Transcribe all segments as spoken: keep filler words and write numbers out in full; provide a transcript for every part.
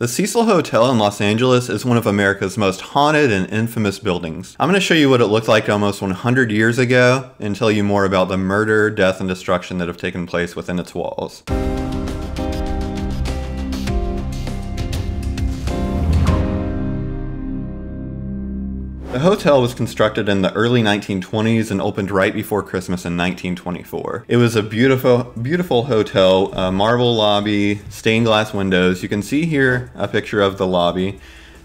The Cecil Hotel in Los Angeles is one of America's most haunted and infamous buildings. I'm going to show you what it looked like almost one hundred years ago and tell you more about the murder, death, and destruction that have taken place within its walls. The hotel was constructed in the early nineteen twenties and opened right before Christmas in nineteen twenty-four. It was a beautiful, beautiful hotel, a marble lobby, stained glass windows. You can see here a picture of the lobby.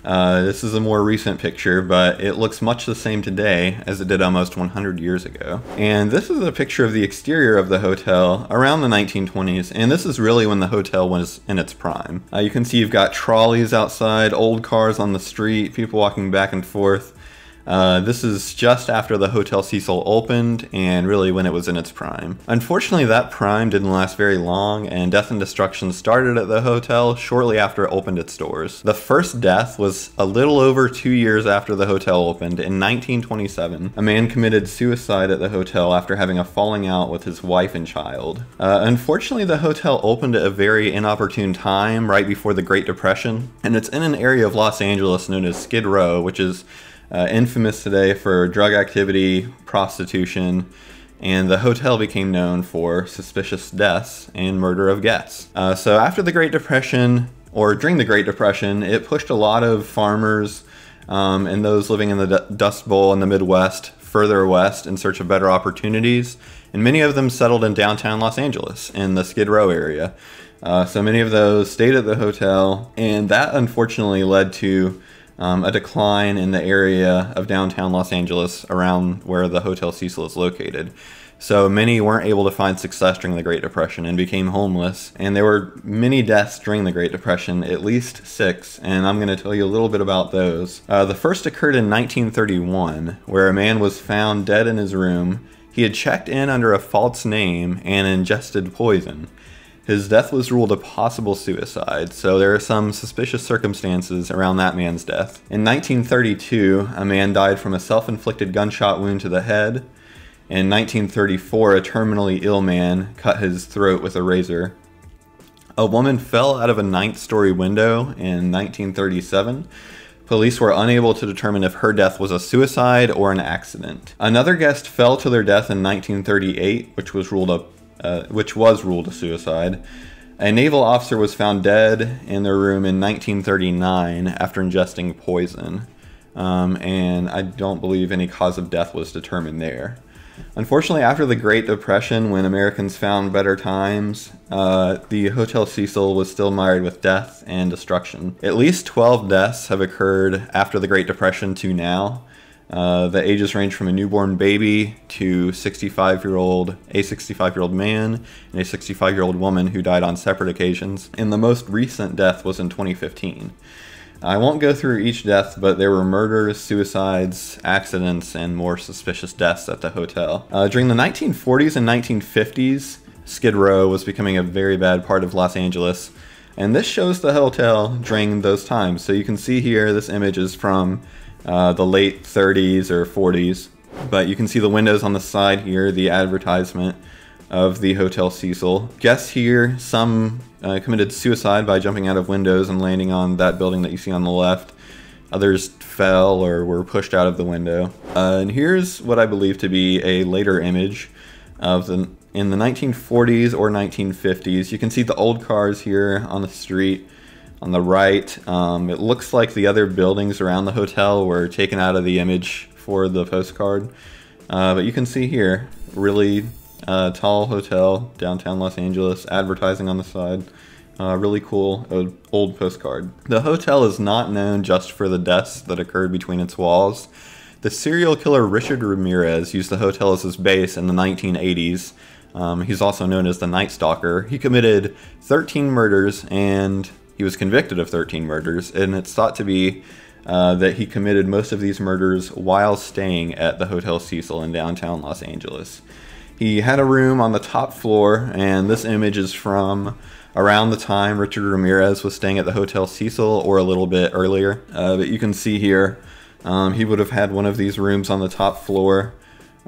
Uh, this is a more recent picture, but it looks much the same today as it did almost one hundred years ago. And this is a picture of the exterior of the hotel around the nineteen twenties, and this is really when the hotel was in its prime. Uh, you can see you've got trolleys outside, old cars on the street, people walking back and forth. Uh, this is just after the Hotel Cecil opened and really when it was in its prime. Unfortunately, that prime didn't last very long, and death and destruction started at the hotel shortly after it opened its doors. The first death was a little over two years after the hotel opened in nineteen twenty-seven. A man committed suicide at the hotel after having a falling out with his wife and child. Uh, unfortunately, the hotel opened at a very inopportune time right before the Great Depression, and it's in an area of Los Angeles known as Skid Row, which is Uh, infamous today for drug activity, prostitution, and the hotel became known for suspicious deaths and murder of guests. Uh, so after the Great Depression, or during the Great Depression, it pushed a lot of farmers um, and those living in the Dust Bowl in the Midwest further west in search of better opportunities, and many of them settled in downtown Los Angeles in the Skid Row area. Uh, so many of those stayed at the hotel, and that unfortunately led to Um, a decline in the area of downtown Los Angeles around where the Hotel Cecil is located. So many weren't able to find success during the Great Depression and became homeless. And there were many deaths during the Great Depression, at least six, and I'm going to tell you a little bit about those. Uh, the first occurred in nineteen thirty-one, where a man was found dead in his room. He had checked in under a false name and ingested poison. His death was ruled a possible suicide, so there are some suspicious circumstances around that man's death. In nineteen thirty-two, a man died from a self-inflicted gunshot wound to the head. In nineteen thirty-four, a terminally ill man cut his throat with a razor. A woman fell out of a ninth-story window in nineteen thirty-seven. Police were unable to determine if her death was a suicide or an accident. Another guest fell to their death in nineteen thirty-eight, which was ruled a Uh, which was ruled a suicide. A naval officer was found dead in their room in nineteen thirty-nine after ingesting poison, um, and I don't believe any cause of death was determined there. Unfortunately, after the Great Depression, when Americans found better times, uh, the Hotel Cecil was still mired with death and destruction. At least twelve deaths have occurred after the Great Depression to now. Uh, the ages range from a newborn baby to sixty-five-year-old, a sixty-five-year-old man and a sixty-five-year-old woman who died on separate occasions. And the most recent death was in twenty fifteen. I won't go through each death, but there were murders, suicides, accidents, and more suspicious deaths at the hotel. Uh, during the nineteen forties and nineteen fifties, Skid Row was becoming a very bad part of Los Angeles. And this shows the hotel during those times. So you can see here, this image is from Uh, the late thirties or forties, but you can see the windows on the side here, the advertisement of the Hotel Cecil. Guests here, some uh, committed suicide by jumping out of windows and landing on that building that you see on the left. Others fell or were pushed out of the window. Uh, and here's what I believe to be a later image of the in the nineteen forties or nineteen fifties. You can see the old cars here on the street. On the right, um, it looks like the other buildings around the hotel were taken out of the image for the postcard. Uh, but you can see here, really uh, tall hotel, downtown Los Angeles, advertising on the side. Uh, really cool old, old postcard. The hotel is not known just for the deaths that occurred between its walls. The serial killer Richard Ramirez used the hotel as his base in the nineteen eighties. Um, he's also known as the Night Stalker. He committed thirteen murders and he was convicted of thirteen murders, and it's thought to be uh, that he committed most of these murders while staying at the Hotel Cecil in downtown Los Angeles. He had a room on the top floor, and this image is from around the time Richard Ramirez was staying at the Hotel Cecil, or a little bit earlier. Uh, but you can see here, um, he would have had one of these rooms on the top floor,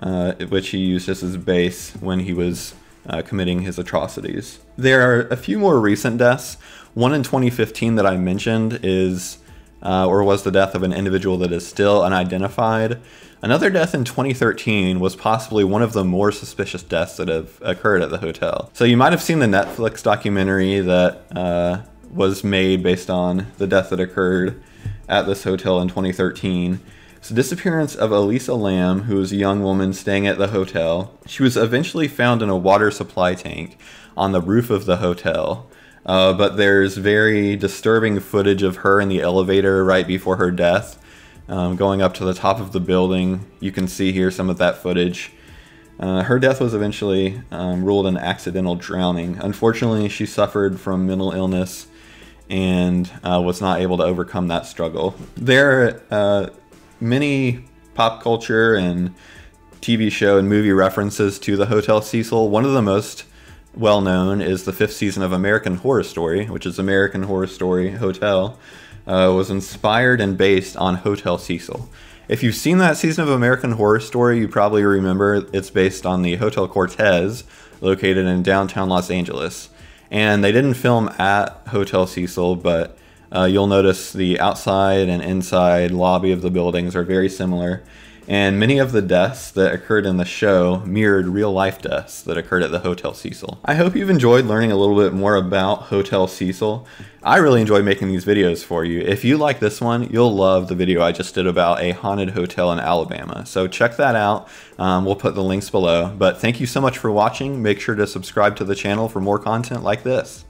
uh, which he used as his base when he was Uh, committing his atrocities. There are a few more recent deaths. One in twenty fifteen that I mentioned is, uh, or was the death of an individual that is still unidentified. Another death in twenty thirteen was possibly one of the more suspicious deaths that have occurred at the hotel. So you might have seen the Netflix documentary that uh, was made based on the death that occurred at this hotel in twenty thirteen. It's the disappearance of Elisa Lam, who was a young woman staying at the hotel. She was eventually found in a water supply tank on the roof of the hotel. Uh, but there's very disturbing footage of her in the elevator right before her death. Um, going up to the top of the building, you can see here some of that footage. Uh, her death was eventually um, ruled an accidental drowning. Unfortunately, she suffered from mental illness and uh, was not able to overcome that struggle. There are uh, many pop culture and T V show and movie references to the Hotel Cecil. One of the most well-known is the fifth season of American Horror Story, which is American Horror Story Hotel. Uh, was inspired and based on Hotel Cecil. If you've seen that season of American Horror Story, you probably remember it's based on the Hotel Cortez, located in downtown Los Angeles. And they didn't film at Hotel Cecil, but uh, you'll notice the outside and inside lobby of the buildings are very similar. And many of the deaths that occurred in the show mirrored real-life deaths that occurred at the Hotel Cecil. I hope you've enjoyed learning a little bit more about Hotel Cecil. I really enjoy making these videos for you. If you like this one, you'll love the video I just did about a haunted hotel in Alabama. So check that out. Um, we'll put the links below. But thank you so much for watching. Make sure to subscribe to the channel for more content like this.